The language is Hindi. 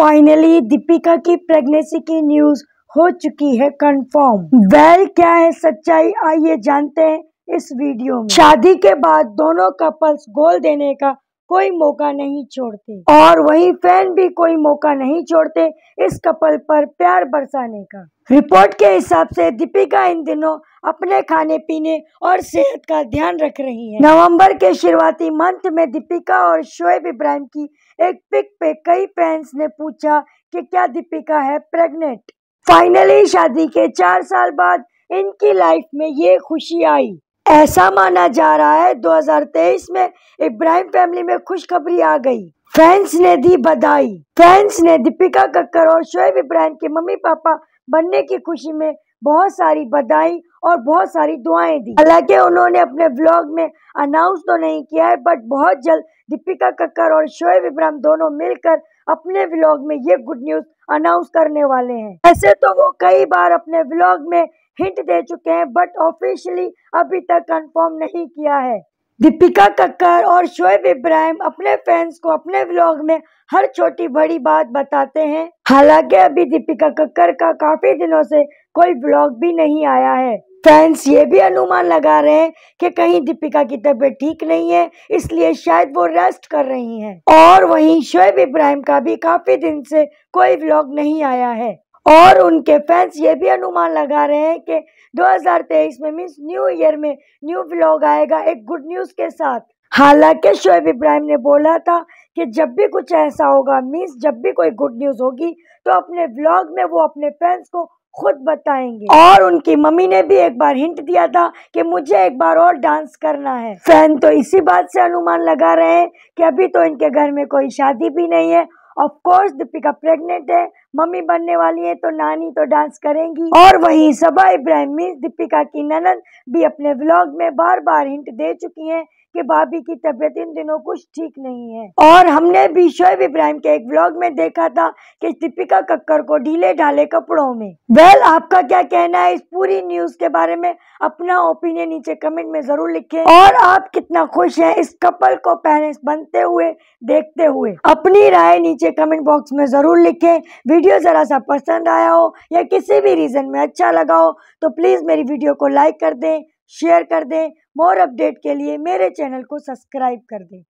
फाइनली दीपिका की प्रेगनेंसी की न्यूज हो चुकी है कंफर्म। वेल क्या है सच्चाई, आइए जानते हैं इस वीडियो में। शादी के बाद दोनों कपल्स गोल देने का कोई मौका नहीं छोड़ते और वही फैन भी कोई मौका नहीं छोड़ते इस कपल पर प्यार बरसाने का। रिपोर्ट के हिसाब से दीपिका इन दिनों अपने खाने पीने और सेहत का ध्यान रख रही है। नवंबर के शुरुआती मंथ में दीपिका और शोएब इब्राहिम की एक पिक पे कई फैंस ने पूछा कि क्या दीपिका है प्रेग्नेंट। फाइनली शादी के 4 साल बाद इनकी लाइफ में ये खुशी आई। ऐसा माना जा रहा है 2023 में इब्राहिम फैमिली में खुशखबरी आ गई। फैंस ने दी बधाई। फैंस ने दीपिका कक्कर और शोएब इब्राहिम के मम्मी पापा बनने की खुशी में बहुत सारी बधाई और बहुत सारी दुआएं दी। हालांकि उन्होंने अपने व्लॉग में अनाउंस तो नहीं किया है, बट बहुत जल्द दीपिका कक्कर और शोएब इब्राहिम दोनों मिलकर अपने व्लॉग में ये गुड न्यूज अनाउंस करने वाले हैं। ऐसे तो वो कई बार अपने व्लॉग में हिंट दे चुके हैं, बट ऑफिशियली अभी तक कंफर्म नहीं किया है। दीपिका कक्कर और शोएब इब्राहिम अपने फैंस को अपने व्लॉग में हर छोटी बड़ी बात बताते हैं। हालांकि अभी दीपिका कक्कर का काफी दिनों से कोई व्लॉग भी नहीं आया है। फैंस ये भी अनुमान लगा रहे हैं कि कहीं दीपिका की तबीयत ठीक नहीं है, इसलिए शायद वो रेस्ट कर रही हैं। और वहीं शोएब इब्राहिम का भी काफी दिन से कोई व्लॉग नहीं आया है और उनके फैंस ये भी अनुमान लगा रहे हैं कि 2023 में मींस न्यू ईयर में न्यू व्लॉग आएगा एक गुड न्यूज के साथ। हालांकि शोएब इब्राहिम ने बोला था कि जब भी कुछ ऐसा होगा मींस जब भी कोई गुड न्यूज होगी तो अपने व्लॉग में वो अपने फैंस को खुद बताएंगे। और उनकी मम्मी ने भी एक बार हिंट दिया था कि मुझे एक बार और डांस करना है। फैन तो इसी बात से अनुमान लगा रहे हैं कि अभी तो इनके घर में कोई शादी भी नहीं है। ऑफ कोर्स दीपिका प्रेग्नेंट है, मम्मी बनने वाली है, तो नानी तो डांस करेंगी। और वहीं सबा इब्राहिम मींस दीपिका की ननद भी अपने व्लॉग में बार बार हिंट दे चुकी हैं कि भाभी की तबीयत इन दिनों कुछ ठीक नहीं है। और हमने भी शोएब इब्राहिम के एक व्लॉग में देखा था कि दीपिका कक्कर को ढीले ढाले कपड़ों में। वेल आपका क्या कहना है इस पूरी न्यूज के बारे में, अपना ओपिनियन नीचे कमेंट में जरूर लिखें। और आप कितना खुश हैं इस कपल को पेरेंट्स बनते हुए देखते हुए, अपनी राय नीचे कमेंट बॉक्स में जरूर लिखें। वीडियो जरा सा पसंद आया हो या किसी भी रीजन में अच्छा लगा हो तो प्लीज मेरी वीडियो को लाइक कर दें, शेयर कर दें। मोर अपडेट के लिए मेरे चैनल को सब्सक्राइब कर दें।